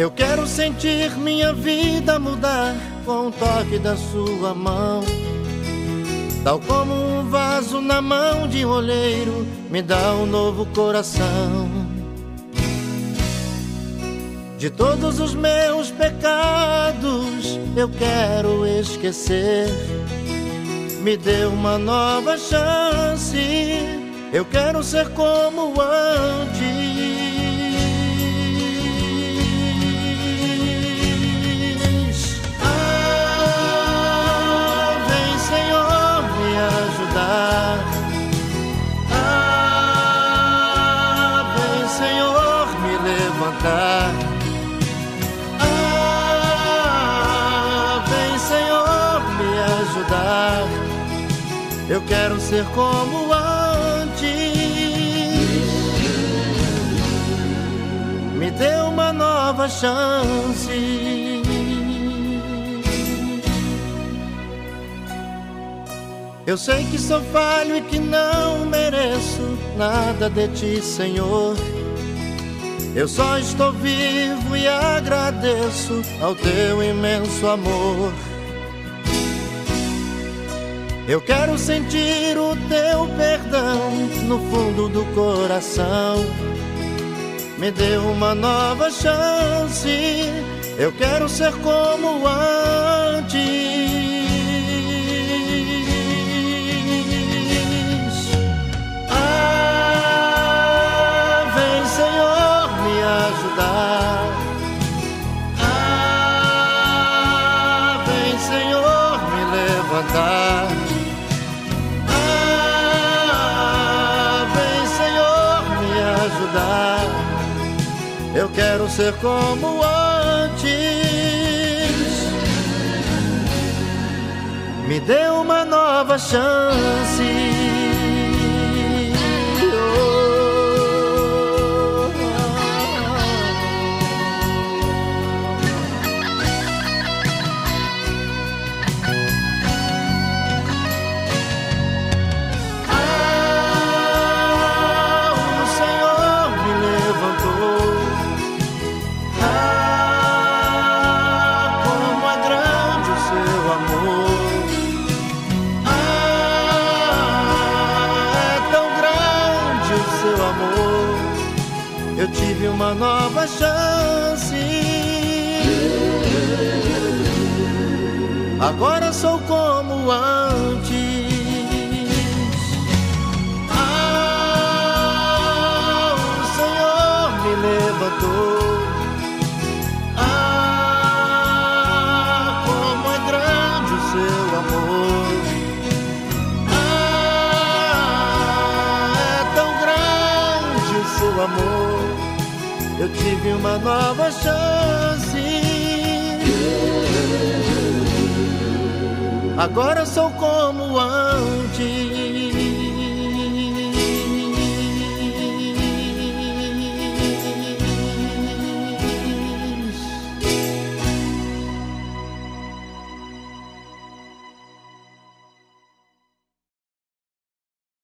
Eu quero sentir minha vida mudar com o toque da sua mão, tal como um vaso na mão de um olheiro me dá um novo coração. De todos os meus pecados eu quero esquecer, me dê uma nova chance, eu quero ser como antes. Ah, vem, Senhor, me levantar. Ah, vem, Senhor, me ajudar. Eu quero ser como antes. Me dê uma nova chance. Eu sei que sou falho e que não mereço nada de ti, Senhor. Eu só estou vivo e agradeço ao teu imenso amor. Eu quero sentir o teu perdão no fundo do coração. Me dê uma nova chance, eu quero ser como antes. Ah, vem, Senhor, me levantar. Ah, vem, Senhor, me ajudar. Eu quero ser como antes. Me dê uma nova chance. Eu tive uma nova chance. Agora sou como antes. Ah, o Senhor me levantou. Ah, como é grande o seu amor. Ah, é tão grande o seu amor. Eu tive uma nova chance. Agora sou como antes.